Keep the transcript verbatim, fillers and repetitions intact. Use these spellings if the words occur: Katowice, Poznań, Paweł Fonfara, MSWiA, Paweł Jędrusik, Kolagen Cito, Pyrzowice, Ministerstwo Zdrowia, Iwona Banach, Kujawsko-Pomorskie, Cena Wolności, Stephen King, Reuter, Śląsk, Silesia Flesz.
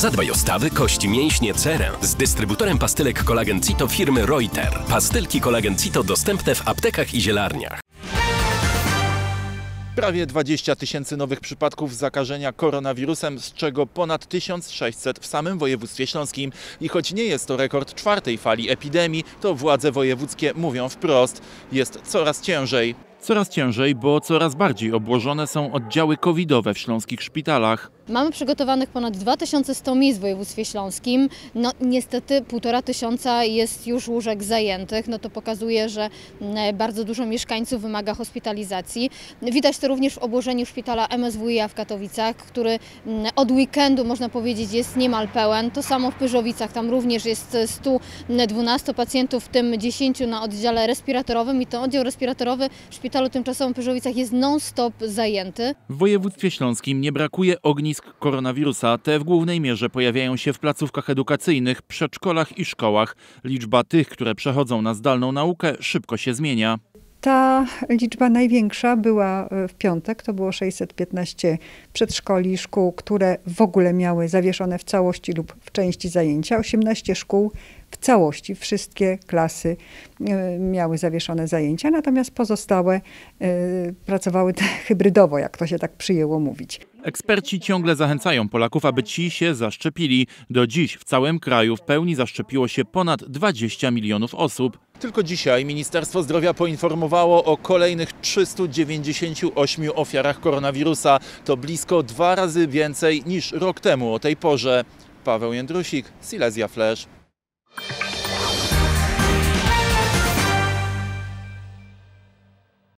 Zadbaj o stawy, kości, mięśnie, cerę z dystrybutorem pastylek Kolagen Cito firmy Reuter. Pastylki Kolagen Cito dostępne w aptekach i zielarniach. Prawie dwadzieścia tysięcy nowych przypadków zakażenia koronawirusem, z czego ponad tysiąc sześćset w samym województwie śląskim. I choć nie jest to rekord czwartej fali epidemii, to władze wojewódzkie mówią wprost: jest coraz ciężej. Coraz ciężej, bo coraz bardziej obłożone są oddziały covidowe w śląskich szpitalach. Mamy przygotowanych ponad dwa tysiące sto miejsc w województwie śląskim. No niestety półtora tysiąca jest już łóżek zajętych. No to pokazuje, że bardzo dużo mieszkańców wymaga hospitalizacji. Widać to również w obłożeniu szpitala M S W i A w Katowicach, który od weekendu, można powiedzieć, jest niemal pełen. To samo w Pyrzowicach, tam również jest sto dwanaście pacjentów, w tym dziesięciu na oddziale respiratorowym, i to oddział respiratorowy w szpitalu tymczasowym w Pyrzowicach jest non-stop zajęty. W województwie śląskim nie brakuje ognisk koronawirusa. Te w głównej mierze pojawiają się w placówkach edukacyjnych, przedszkolach i szkołach. Liczba tych, które przechodzą na zdalną naukę, szybko się zmienia. Ta liczba największa była w piątek, to było sześćset piętnaście przedszkoli, szkół, które w ogóle miały zawieszone w całości lub w części zajęcia, osiemnaście szkół w całości, wszystkie klasy miały zawieszone zajęcia, natomiast pozostałe pracowały hybrydowo, jak to się tak przyjęło mówić. Eksperci ciągle zachęcają Polaków, aby ci się zaszczepili. Do dziś w całym kraju w pełni zaszczepiło się ponad dwadzieścia milionów osób. Tylko dzisiaj Ministerstwo Zdrowia poinformowało o kolejnych trzystu dziewięćdziesięciu ośmiu ofiarach koronawirusa. To blisko dwa razy więcej niż rok temu o tej porze. Paweł Jędrusik, Silesia Flesz.